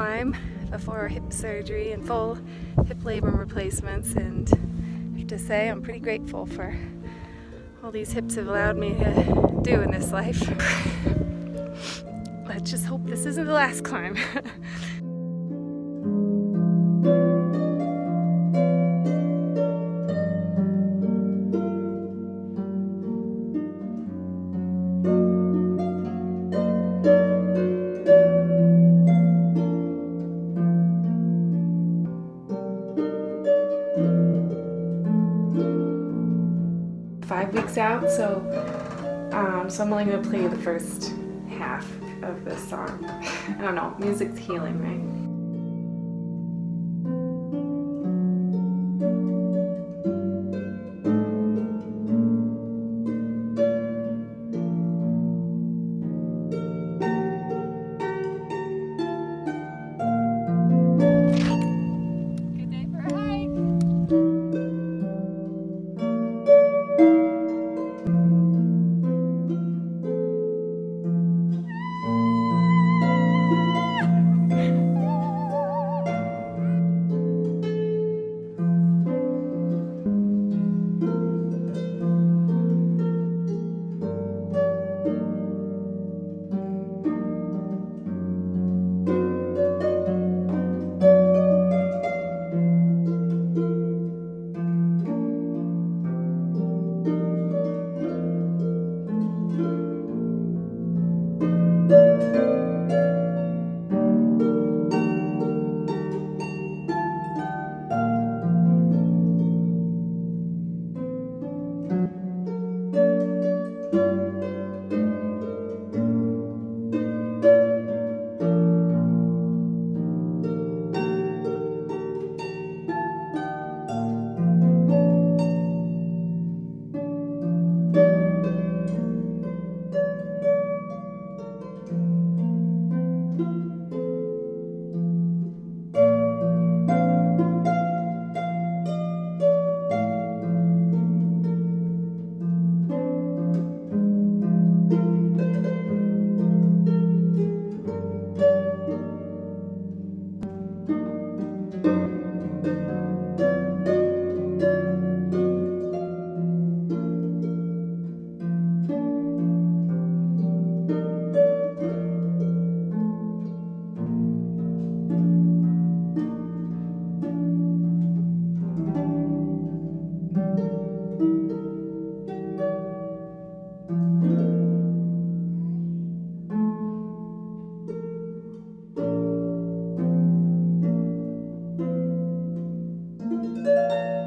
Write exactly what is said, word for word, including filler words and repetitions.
climb before hip surgery and full hip labrum replacements, and I have to say I'm pretty grateful for all these hips have allowed me to do in this life. Let's just hope this isn't the last climb. Five weeks out, so um, so I'm only going to play the first half of this song. I don't know, music's healing, right? Thank you.